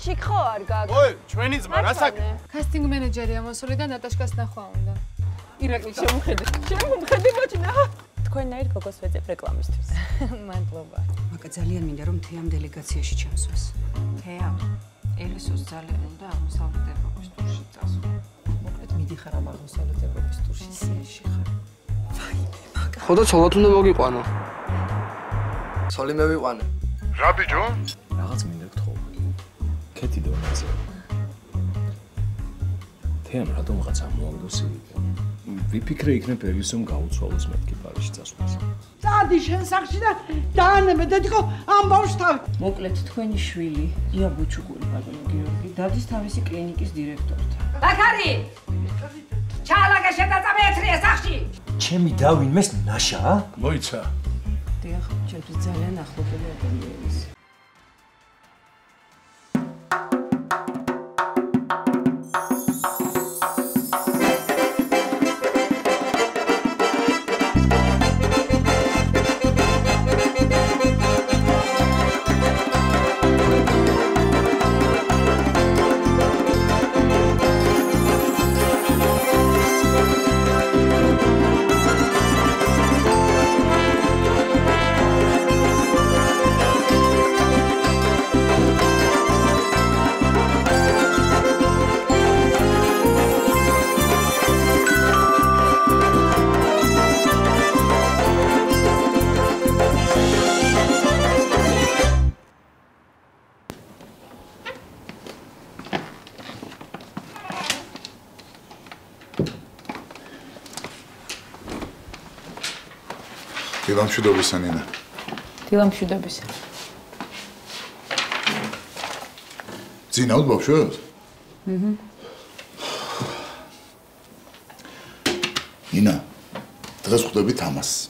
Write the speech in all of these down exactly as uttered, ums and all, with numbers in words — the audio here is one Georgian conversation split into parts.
she can't get. Oh, train is marasak. Casting manager, I am sorry that Natasha is not found. Irakli, she won't get. She won't get much now. Такой наир как освет рекламистус. Мантлоба. Макадзалиан меня рум тиам делегация шичамсус. Тиам. Элисус залиан да мусалте рупистуши тазу. Мокрет миди храм мусалте рупистуши сиеши храм. خدا چالاتون رو باقی پانه سالی میبی پانه ربی جون؟ رقص میدرکت خوب که دیده بازه تیم را دوم قطعه مواردوسی وی پیکره ایکنه پیویسیم گاود سوالوز مد که پارشی تسویز دادیش هنسخشی در دهنه مده دیگو هم باوش تاوی مکلت تکنی شویلی یا بوچو گولی بادم گیروگی دادیش تاویسی کلینیکیز دیرکتور تا بکاری چالاگه شده زمیتریه سخشی چه می‌داوین مثل نشا؟ مویتا. دیگه چند پیزاله نخوابه می‌دونیس. Tilam şudobisa Nina. Tilam şudobisa. Zina odbab şuyoz? Hı hı. Nina, tıgaz kudabi tamas.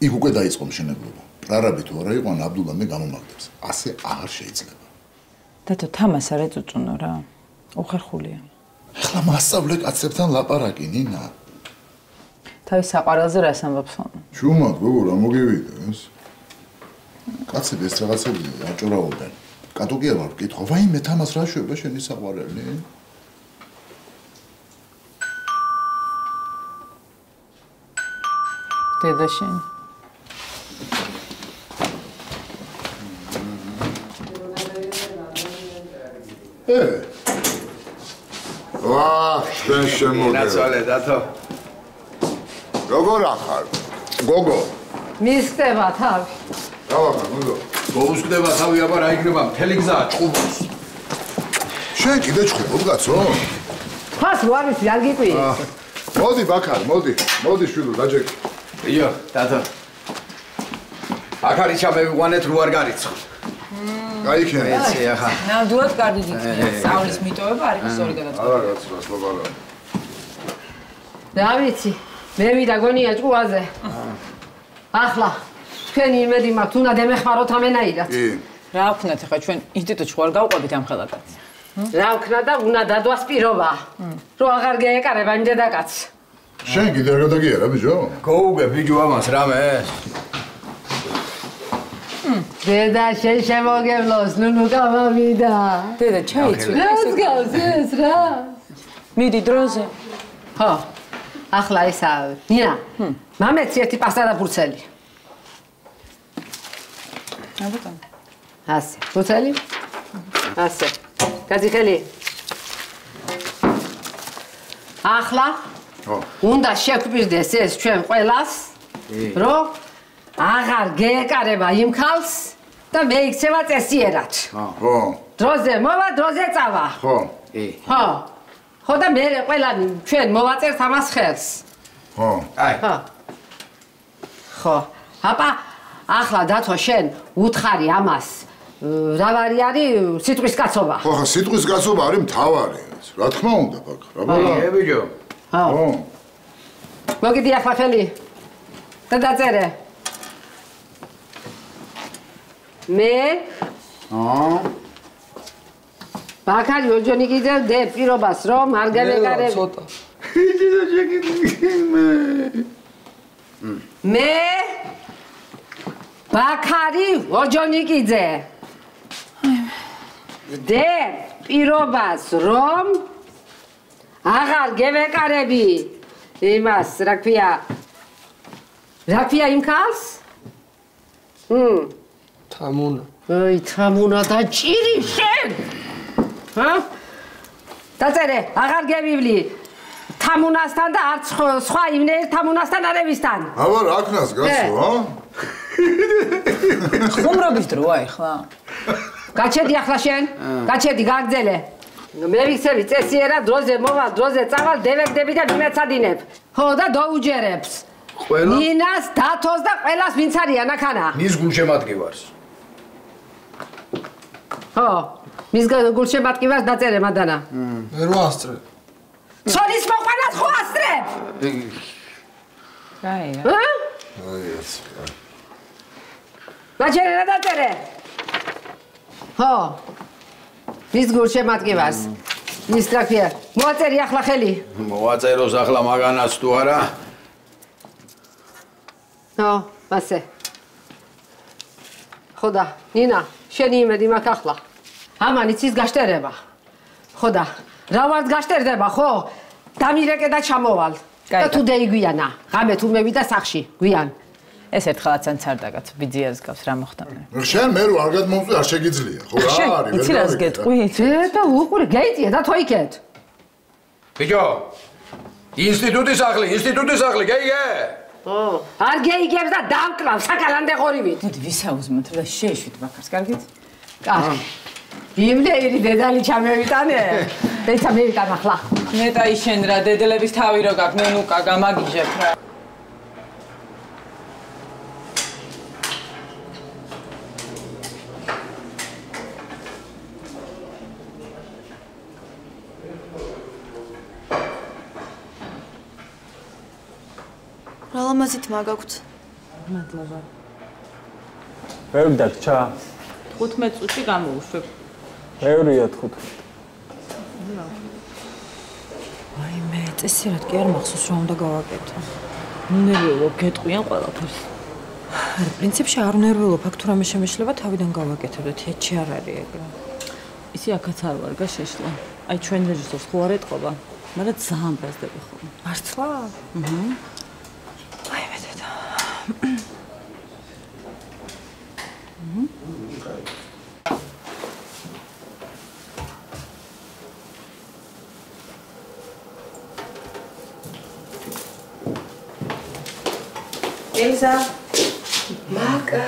İlk uke dayız komşene bulubu. Rarabi tuvarayı olan Abdullah'ın gamı mağdırız. Ase ağır şey izledi. Tato tamas aret utunur ha. Oğar xuliyan. Ekla masavlek atseptan laparaki Nina. Tabii saparızı resmen babsan. Şu mat bu oran o gibiyiz. Katse destek katse diyor. Acıra oldu. Katokiye var ki tavayı metamas raşıyor. Başka ne saparır ne? Dedeşin. He. Vah ben şemur. Ne söyle dato? Gogo rakhar. Gogo. Miskdeba tabi. Davaka gogo. Goguskdeba tabi abar ayigreba მთელი გზა ჭუბობს. შენ კიდე ჭუბობ კაცო? ხას ვარისი არ გიყვი. მოდი ბაქარ, მოდი. მოდი შვილო დაჯეკი. იო, დადა. აქ არის ჩამევიყვანეთ რო არ გარიცხო. გაიქნე. ეცია ხა. ნამდვილად კარგი გიქნება. სწავლის მიტოვება არ არის ორი გადაწყვეტა. არა კაცო, სლობალა. დავიცი. Mevhi da goniye çuvaze. Ahla. Çeni medi matuna demek farot amenayda. Raukna tıka çün ihti de çuvarga uqabit amxaladat. Raukna da una da duas pirova. Ro ağargeye karabanje da qats. Şen gider da giyer abi jo. Qoğuge bicu amas rame. Deda şen şemogevlos nunu qavavida. Deda çay iç. Laz gavses ra. Midi droze. Ha. ახლა ესა ნინა მამეცი ერთი პასტა და ბურცელი აბატონ ასე ბურცელი ასე გაძიხელი ახლა უნდა შეგვირდეს ეს ჩვენ ყველას რომ აღარ გეკარება იმ ხალს და მეიქცევა წესიერად ხო დროზე მოვა დროზე წავა ხო ხო ხოდა მე ყველანი ჩვენ მოვაწერთ ამას ხელს. ხო, აი. ხო. ხო. აბა, ახლა დათო შენ უთხარი ამას. რა ვარი არის სიტყვის კაცობა? ხო, ხო, სიტყვის კაცობა არის მთავარი. რა თქმა უნდა, ბაკა. რა ბალა? აი, ებიჯო. ხო. მოგიდი ახლა ხელი. და დაწერე. მე? აა Bakar yolcunu gider de pirobas rom hargele kare. Çota. Hiç de çekilme. Me Bakari yolcunu gider. Zde pirobas rom, agal gevekarebi. Imas rakpia. Rakpia imkas? Hmm. Tamuna. Ay tamuna da çirişen. Ha? Tatere agal gevibli. Tamunastan da artık soğayım ne tamunastan arabistan. Ha var aknas gasu ha. Kumra bitir vay ha. Kaçedi yaklaşan, kaçedi gagzele. Mevik sevit, esiyera droze mova, droze çaval, devek de bir de bimetsa dinep. Hoda doğu cereps. Ninas, tatozda, elas binsariya nakana. Niz gulşematki vars. Ha, niz gulşematki vars da cere madana. Ervastre. Solis mokpanat huastre. Gayet. Ha? Gayet. Da cere da cere. Ha, biz gurşemat ki var. Nistrafiye. Muazer yakla heli. Muazer o zakla magan astuara. Ha, base. Xoda, Nina, şenime di makakla. Aman itiz gaştere ba. Xoda, ravard gaştere ba. Xo, tamire keda çamoval. Da tu dey güyana. Gamet u mevida sakshi güyan. ეს ერთხელაც ან ცარდაგაც ბიძიას გავს რა მოხდამე შენ მე რო არ გადმოვწვი არ შეგიძლია ხო რა არის მე იცი რას გეტყვი და უყურე გაიწია და თოიქეთ ბიჭო ინსტიტუტის ახლი ინსტიტუტის ახლი გეიგე ო არ გეიგებს და დამკლავ საკალამდე ღორივით დიდი ვისაუზმოთ რა შეეშვით ბაქარს კარგით კარგი იმლეირი დედალი ჩამევიტანე დეცა მევიტან ახლა მეტაი შენ რა დედელების თავი რო გაქვს მე ნუკა გამაგიჟებ რა Ramazit magakut. Madlaba. Evdak ça. ხუთმეტ წუთი გამოუშვებ. ევრია ხუთმეტ. აი მე წესი რა კი არ მახსოვს რა უნდა გავაკეთო. ნერვიულობ გეტყვიან ყველაფერს. არ პრინციპში არ ნერვიულობ, აქ თუ რამე შემეშლება თავიდან გავაკეთებდეთ, ეჩი არ არის ეგ რა. ისი აქაც არ ვარ გაშეშლა. აი ჩვენ რეჟისორს ხო არ ეტყობა, მაგრამ ძალიან ბრაზდები ხოლმე. მართლა? აჰა. Elza, Maga,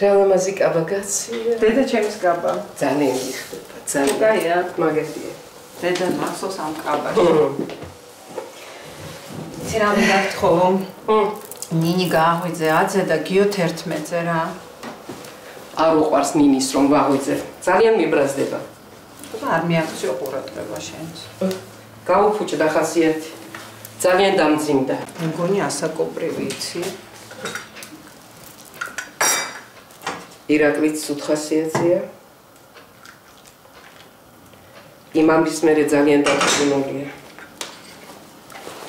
Rana mazik abagatsiya. Dede çemiz kaba. Zane ilişkili, zane. Gaya, magetiye. Dede masos am kaba. Tiram daktro. Nini gahoyze, adze da giyotert mezera. Aruk vars nini strong gahoyze. Zaliyan mi biraz deba? Var mı yaptı yok orada başent. Kaupucu da hasiyet. Zaliyan damzinda. Goni asakobrevici. Iraklit sud hasiyetiye. İmam bismere zaliyan damzinda.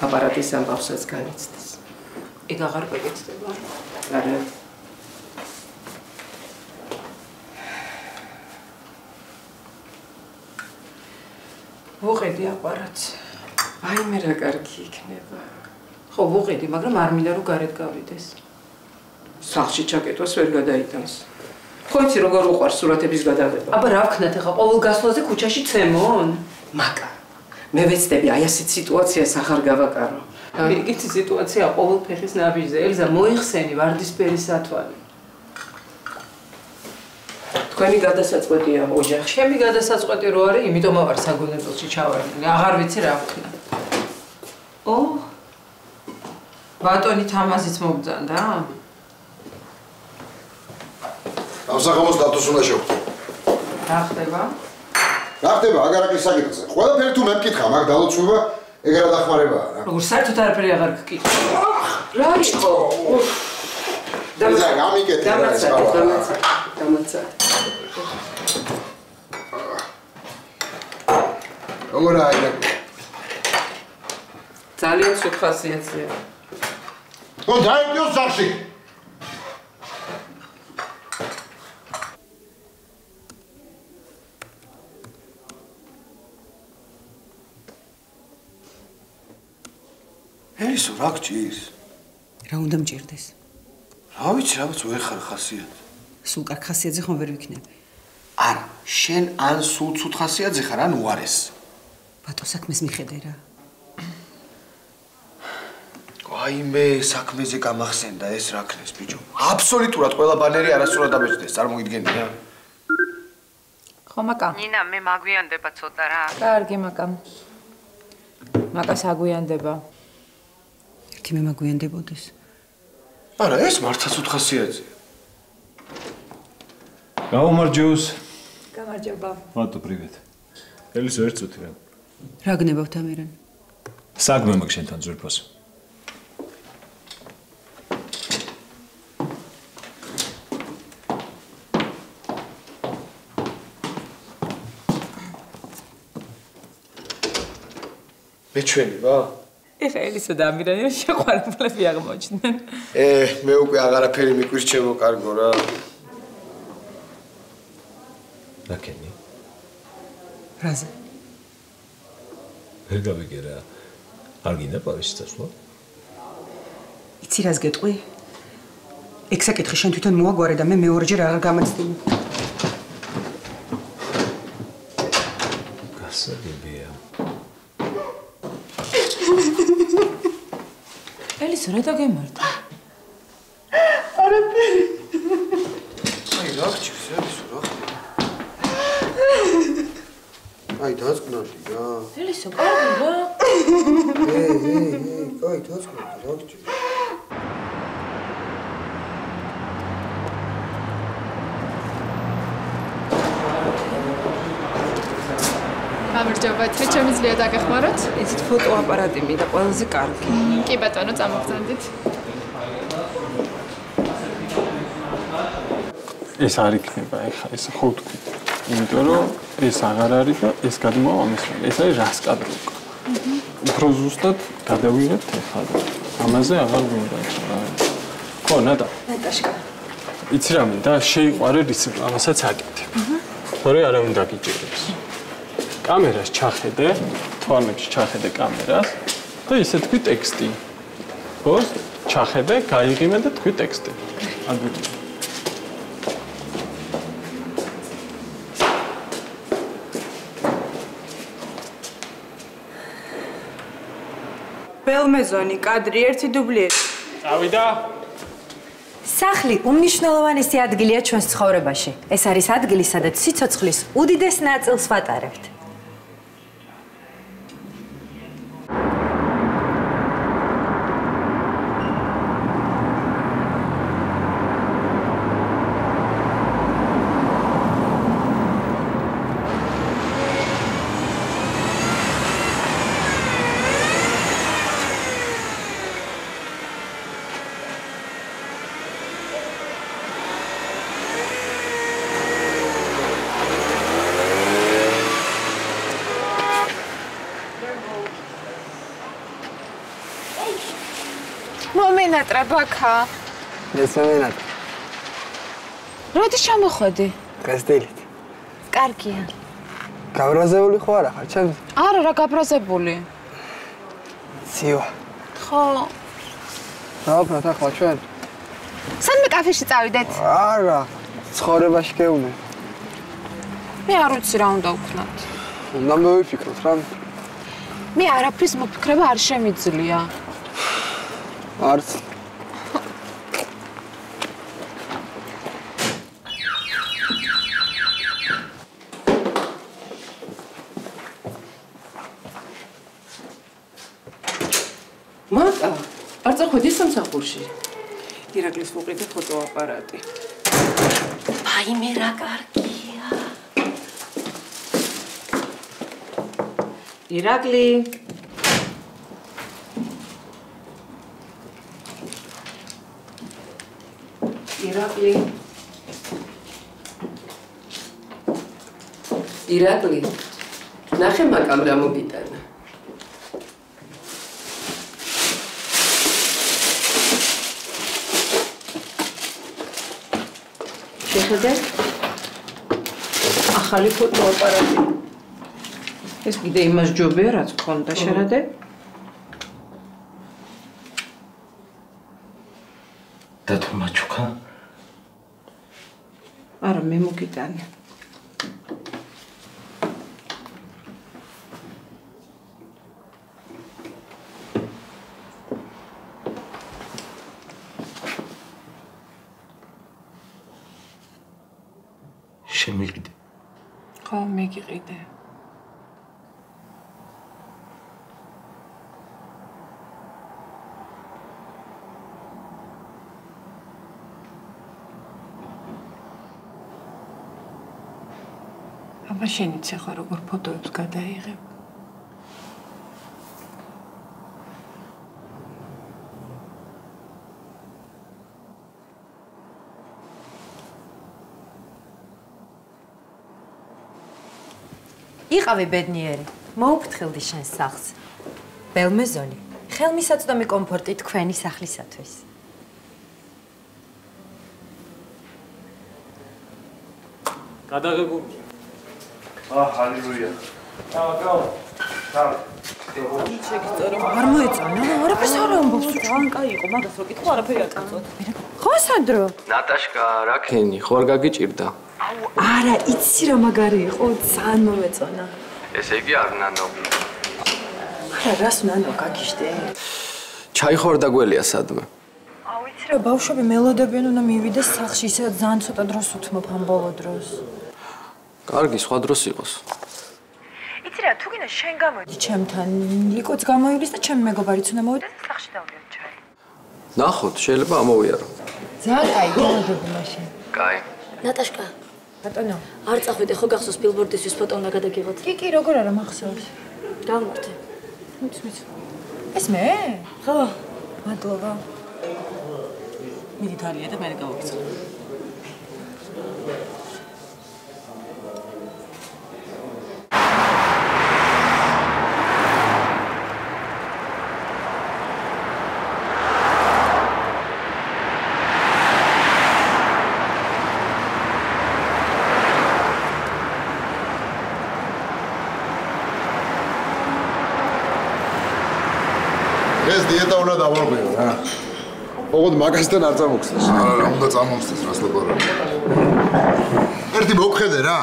Aparatisan babsız kanıtsız. İg ağır begetdi var. Bəli. Vuğedi aparat. Ay mera qarki ikneba. Xo vuğedi, magram ar mila ro garet gavides. Saxshi çaketwas ver gadaitans. Xo itsi rogor uqars suratebis gadageba. Aba ra vknat exa qovul gasvlaze kuchashi cemon? Maga. Me vetsdebi ay asit situasias axar gavakaro. Მიგითი სიტუაცია ყოველფეხის ნაბიჯზე. ელზა მოიხსენი ვარდისფერი სათვალი. თქვენი გადასაწყვეტია ოჯახში. ჩემი გადასაწყვეტი რო არის, იმიტომ ავარ საგონებელში ჩავარდნი. აღარ ვიცი რა ვქნა. ო ბატონი თამაზიც მოგძანდა? ამსახამოს დათოს უნდა შევხვდე. რა ხდება? რა ხდება აგარაკის საკითხზე? ყველაფერი თუ მე მკითხა, მაგ დალოცვა ეგ რა დახმარებაა რა. როგორ საერთოდ არაფერი აღარ გკითხა. რა იყო? დამაცა, გამიკეთე რა ეს ხავა. დამაცა, დამაცა. როგორ არის ეგ? ძალიან სუხასიათია. ო დაიჯო სახში. Էս ուրակ չես։ Իրա ունդամ ջերտես։ Ռավիչ ռավիչ ու եղար խասիադ։ Սուկար խասիածի խոն վերուկնեմ։ Ան շեն ան սուտ սուտ խասիածի խարան ուարես։ Պատոսակ մեզ մի խեդերա։ Այ մե սակմեզի կամախսեն դա էս ռակնես բիջում։ Աբսոլյուտურად ყველა բաների առասուրად աբեջտես, արմոգիդգենիա։ Խոմակա։ Նինա მე მაგვიანდება ცოტა რა. Კარგი მაკა. Մակաս հագույանდება։ Երկի մեմ հագույանდებոդիս։ Արա ես մարտացուտ խասիածի։ Կամարջոս։ Կամարջոբա։ Ատո պրիվետ։ Էլիս երծութիվան։ Ռագնեբով Թամիրան։ Սագմեմ ակ շենտան ձուրփոս։ Մեջվելի բա։ Եվ էլիսը դամիրան էր շեղարապլև եղմոչն են։ Է, մե ուպի աղարապերի մի կույս չեմ ու կարգորա։ Նա կենի։ Հրազը։ Հրգավի գերա, հարգին է պավիշտասվա։ Իցիր ազգետղի։ Եկսակ էտխի շենթույթան մուա գարեդամ է մե որջեր աղար գամածտին։ Սորետ ագ է մարդը։ Արապերի։ Այ լավ չիս է, էլիս ուրախտի։ Այ դասկնատի, ա։ Էլիս ո կարդի, ա։ Է, է, է, այ դասկնատի, լավ չիս։ Թե չեմ իզլի է դակ եղմարոց։ Իսիտ վոտ ու ապարատ իմ իդա պալզի կարգի։ Կի բատվանոց ամողձանդիտ։ Ես արիքն է բայք, ես խոտք է։ Իմտորո ես աղար արիքա, ես կադմով ամիսնան, ես արի ռասկադրուկ։ Ուպրոզ ուստատ կադավիրետ թե խադը։ Համազը աղար գումրայք։ Քո նատա։ Նատաշկա։ Իցրամ իդա շեի ղարեր իսիմ ամասաց հագետ։ Հորե արավին դակի ճերես։ Կամերաս չախետ է, թվանոչ չախետ է կամերաս, դա ես է թգույ տեքստի, որ չախետ է, կայիղի մեն է թգույ տեքստի, ադույի։ Բելմեզոնի կադրի էրդի դուբլի էր։ Ավիդա։ Սախլի, ում նիշնոլովան եսի ադգիլիա չոնց ծխորեբաշի, ես արիս ադգիլիս ադատ սիցոցխլիս ուդի դես նած ըլսվատ արևտ։ Рабака. Не споменат. Роди шаму ходи. Кастелит. Каркия. Кавразевули хора, харчам. Ара ра кавразевули. Сио. Хо. Напра та хачен. Сан ме кафеши წავიდეთ? Არა. ცხოვრებაში გეუნე. მე არ ვიცი რა უნდა ვქნათ. უნდა მოვიფიქროთ რა. მე არაფრის მოფიქრება არ შემიძლია. არც Մակա, արձախոտ ես ամսախորշի։ Իրակլիս մողիտ է խոտով ապարատի։ Պայի մեր ակարգիա։ Իրակլի։ Իրակլի։ Իրակլի, նախ եմ ակ ամրամու բիտանը։ Ախալի պոտ մորպարատի։ Ես գիտե իմաս ջոբ է հրած կոնտաշարատ է։ Da te machuca? Ara mesmo que tenha. Şemildi. Kavme girdi. Აბა შენიც ახლა როგორ ფოტოებს გადაიღებ? იყავი ბედნიერი, მოუფრთხილდი შენს სახლს. ბელმეზონი, ხელმისაწვდომი კომფორტი თქვენი სახლისათვის. გადაღებული Ah, hallelujah. Come, come. Come. Come. Კარგი, სხვა დროს იყოს. Იცი რა, თუ გინდა შენ გამოდი ჩემთან, ლიკოც გამოივლის და ჩემი მეგობარიც უნდა მოვიდეს და სახლში დავიოთ ჩაი. ნახოთ, შეიძლება ამოვიარო. ძალიან კაი, გამოდები მაშინ. კაი. ნატაშკა, ბატონო, არ წახვიდე ხო გახსოვს ბილბორდისთვის ფოტო უნდა გადაგიღოთ? კი, კი, როგორ არა მახსოვს. დავმართე. მიცმიც. ეს მე? ხო, მადლობა. მიდი თალია და მე გავაგზავნე. Ogod magazdan ar tsamokstes. Ara ra unda tsamokstes rastlabara. Erti mokxede ra.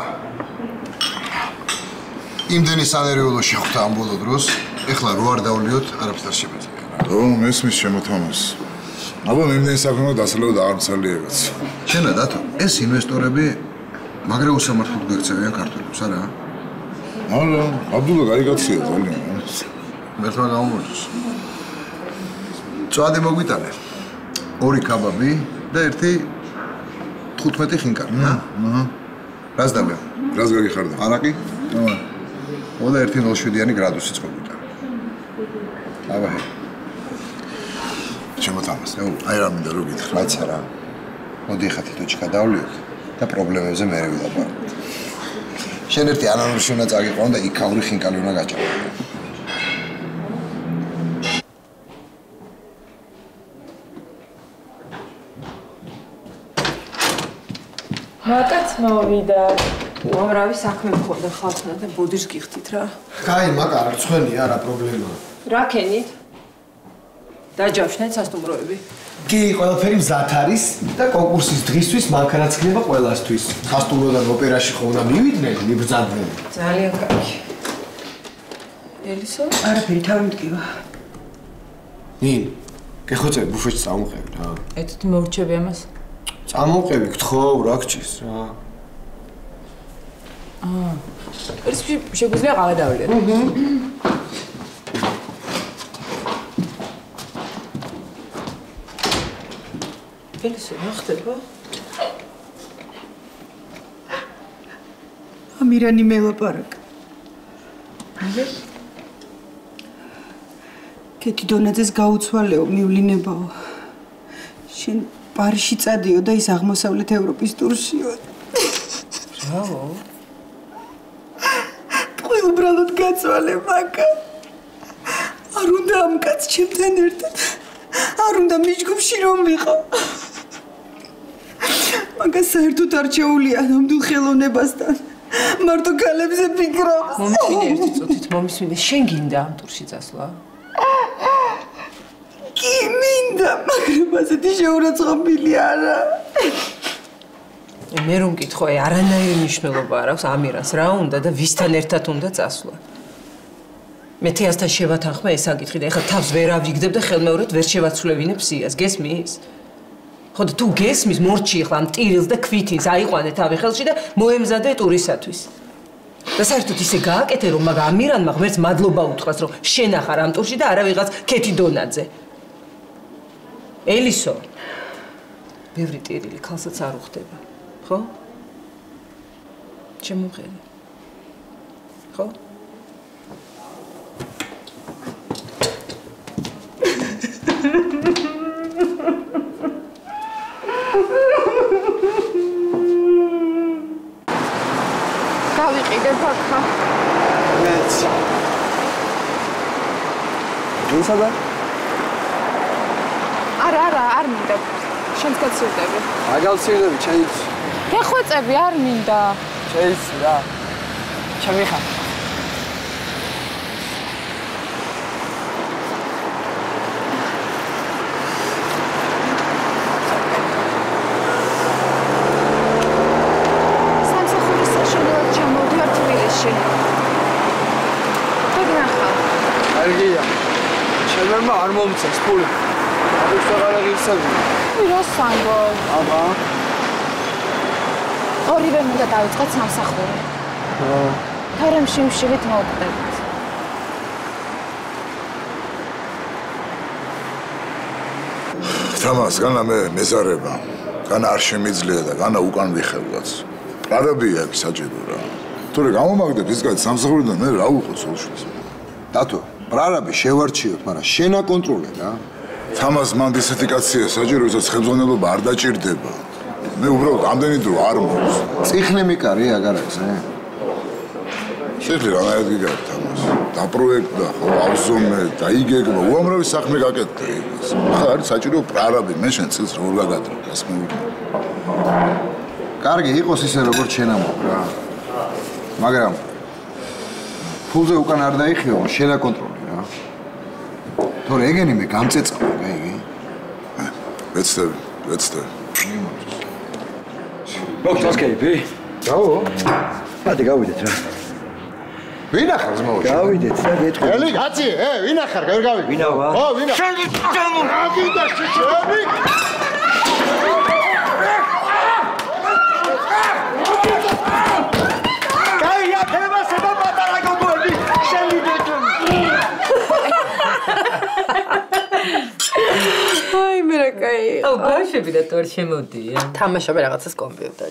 Imdeni saneriolo shekhvta am bolo dros, ekhla ro ar davliot araps dar shemetzia ra. Do mesmis shemotamos. Aba imdeni sakhmo dasleo da ar mtsaliegats. Shena dato, es investorebi magre usamartut gertsevian kartulus ara? Ala, abdulla gaigatsia zalian. Mertva gaumorts. Tsoade mogitanel. ორი კაბაბი და ერთი თხუთმეტი ხინკარი. აჰა. რას დაბა? რას გაგიხარდა? არაკი? აა. ოცდაერთი ნულშიდიანი გრადუსიც მოგვიტანე. აბა. შემოთამას, ეუ, აი რა მინდა რომ გითხრა, რაც არა. მოდი ხათი თოჩკა დავლიოთ და პრობლემებზე მე ვილაპარაკობ. შენ ერთი ანანურში უნდა წაგიყვანო და იქ ორი ხინკალი უნდა გაჭამო. Makats movida. Omravi sakhme mkhonda khalsna da bodish gixtit ra. Kai, mak ar artsxveni ara problemaa. Ra kenit? Dajavshnets astumroebi. Ki, qvelaferi mzat aris da konkursis dgistvis mankanats gileba qvelastvis. Sastumrodan operashi kho unda mividnen, mibrzadven. Zalian kaki. Eliso, araperi tavi mdgiva. Nin, gekhotsebi bufetshi tsavmqebi ra. Etut movrchebi amas. Წამოყევი გთხოვ რა გჭირს რა. აა. რისკი შეგვიძლია ყავა დავლიეთ. ელისო რა ხდება? ამირანი მელაპარაკა. ალე? კეთი დონაძეს გაუცვალეო, მივლინებაო. შენ Parishi tsadiyo da is აღმოსავლეთ ევროპის ტურშიო. Bravo. Თქვენ უბრალოდ გაწვალე მაკა. არ უნდა ამ კაც ჩემთან ერთად. არ უნდა მიჯგუფში რომ ვიყო. მაკა საერთოდ არ შეუულია ნამდვილ ხელოვნებასთან. მარტო ქალებზე ფიქრობს. მომწინე ერთი წუთით მომისმინე შენ გინდა ამ ტურში წასვლა? კი მინდა. The fact that this is a good thing, Magamir and Mahmer's Madloba, Shena Haram, Toshida, Ravigas, Katie Donadze. Eliso, every day, the concerts are of Teba. Ho? Chemurel. Ho? What is it? I'm going to go to school. I'm Arabs შევარჩიოთ, მაგრამ შენა კონტროლე რა. Თამაზ მანდისიფიკაცია საჭიროა, ხებზონება არ დაჭირდება. მე უბრალოდ ამდენი დრო არ მოვს. ციხლემი კარი აგარ აქვს, რა. შეძლო რა გიგა თამაზ. დაპროექტდა, ხო, ავზომე, დაიგეგმა, უამრავი საქმე გაკეთდა. არის საჭირო არაბი, მე შენ წელს რო გადატრას მე. კარგი იყოს ისე როგორც შენა მოკ რა. მაგრამ ფულზე უკან არ დაიხიო, შენა კონტროლე. What is it? What is it? What is it? What is it? What is it? What is it? What is it? What is it? What is it? What is it? What is it? What Oh, gosh, I'm going to go to the computer.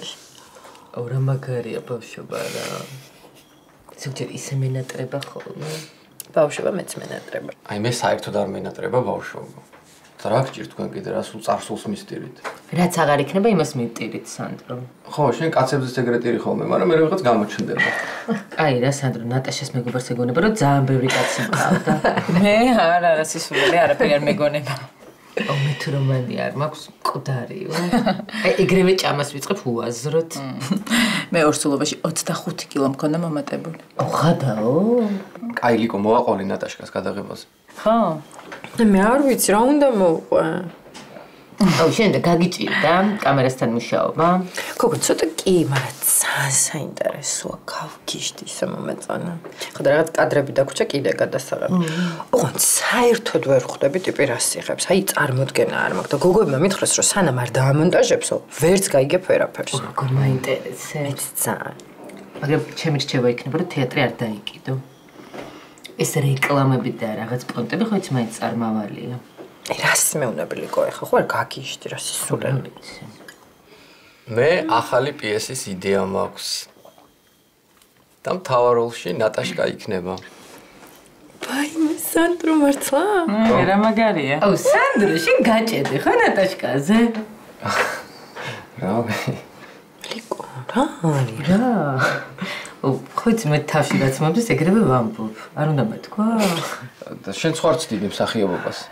Oh, I'm going to go to the I miss I to the Armina Oh, me too, Romania. Max, Kudari. I agree with Amas with who was rot. May also wish Otsahut Kilam Konamamatable. Oh, Hado. I like more only Natasha's Kadaribos. How? The mirror with round the mob. Oh, she and the Gagichi, damn, Cameras and Mushova. Cooked so the key, but Sansa interests so cowkish this moment. Hadrat Adrabidakuchaki, the Gadasara. Oh, sire to work the bit of Pirasips, Heights Armut Genarm, the Gogo, my mistress Rosanna, Madame, and Ajepso. Vertsky Gepera person. Good minded, it's sad. I have chemistry awakened for the theatre at Daikido. Is the reclama bit there? I had spotted which mates are Mavalia. That's me on a billy go. How cocky it is, so Me, ahali pieces idea max. Tam tower she Natasha ikneba. By Miss Sandra Martla. Here am Agaria. Oh, Sandra, she got you. How Natasha ze? Rabi. Liko, Rabi. Yeah. Oh, good. Me tafshi gats mam just ekrebe vampub. Arunda metko. Da shen schwarz didim sakhia babas.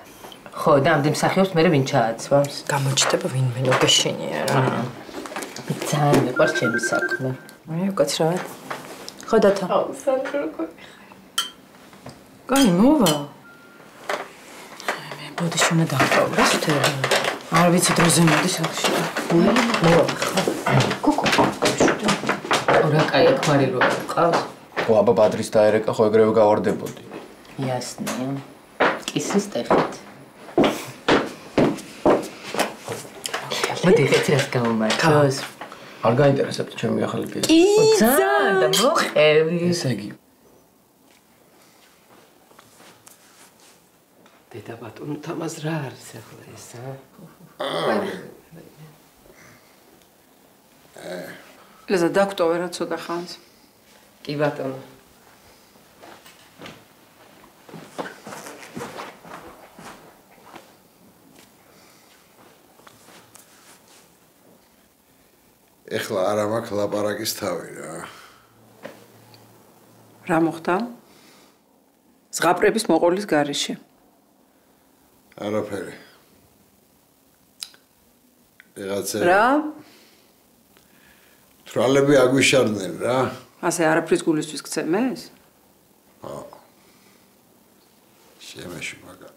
Ხო, და ამდენ მსახიობს მე ვინ ჩააცვამს? გამოჩნდება ვინმე ოგეშენია რა. ძალიან მიყვარს ჩემი საქმე. მე გაცრავად. ხო დათო. აუ, სანქრო გიყავი ხარ. გამიმოვა. მე მოდი შევნა დავწავრა ხთები. არ ვიცი დროზე მოდი სახში. მოდი. კუკო. რა кай კვარი რო ყავს. ხო აბა ბადრის დაერეკა ხო ეგრევე გავარდებოდი. Ясно. Кисის ტეხით. მოდი ეცრას გამომართოს. არ გაინტერესებთ ჩემი ახალი პიესა. ძალიან და მოხევი. ესე იგი. დედა ბატონო თამაზ რა არის ახლა ესა? ესა დაგტოვე რა ცოტა ხანს. კი ბატონო. ეხლა არა მაქვს ლაპარაკის თავი რა. რა მოხდა? ზღაპრების მოყოლის გარეშე. არაფერი. რაღაცა. რა? თვალები აგვიშარდნენ რა. ასე არაფრის გულისთვის გწემეს? ხო. შემეში მაგა.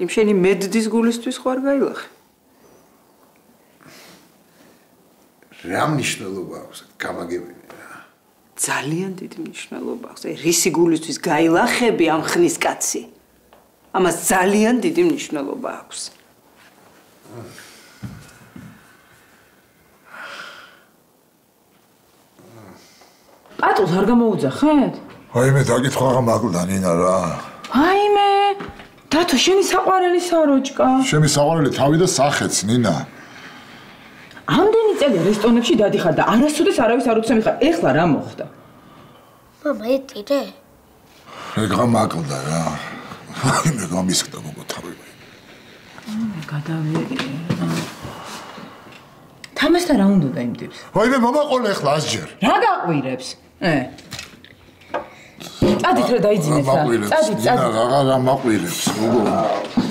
იმ შენი მედდის გულისთვის ხო არ გაილახე? რა მნიშვნელობა აქვს გამაგებინე რა ძალიან დიდი მნიშვნელობა აქვს აი რისი გულისთვის გაილახები ამ ხნის კაცი ამას ძალიან დიდი მნიშვნელობა აქვს პატულს არ გამოუძახეთ აი მე დაგითხო რა მაგლდანინა რა აი მე დათო შენი საყვარელი საროჭკა შენი საყვარელი თავი და სახეც ნინა ამდენი წელი რესტორნებში დადიხარ და არასოდეს არავის არ უცემ ხარ. ეხლა რა მოხდა? ბაბა ეტირე. ეგრე მაკლდა რა. მე გამისკდა გოგო თავი. მე გადავიდი. თამასთან რა უნდა დაიმდებს? ვაიმე მომაყოლე ეხლა ასჯერ. რა გაყვირებს? ე. წადით რა დაიძინეთ რა. წადით, წადით. რა რა მაყვირებს გოგო.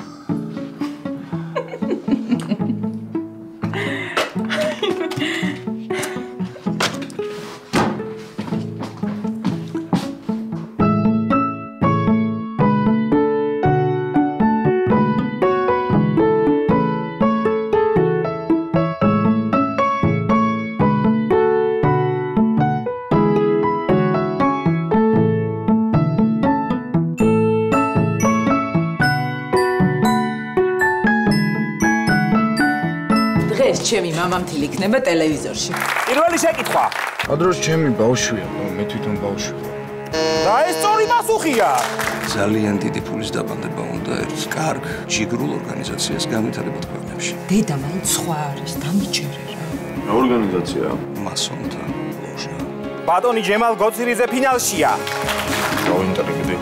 ჩემი მამამთილი იქნება ტელევიზორში. პირველი შეკითხვა. ადროს ჩემი ბავშვია, მე თვითონ ბავშვი. და ეს სწორი მასუხია. ძალიან დიდი ფულის დაბანდება უნდა ერთ კარგ, ჯიგრულ ორგანიზაციას განვითარებულ ქვეყნებში. დედა მაინც სხვა არის, დამიჯერე რა. რა ორგანიზაცია? მასონთა ლოჟა. ბატონი ჯემალ გოცილიძე ფინალშია. გავინტრიგდი.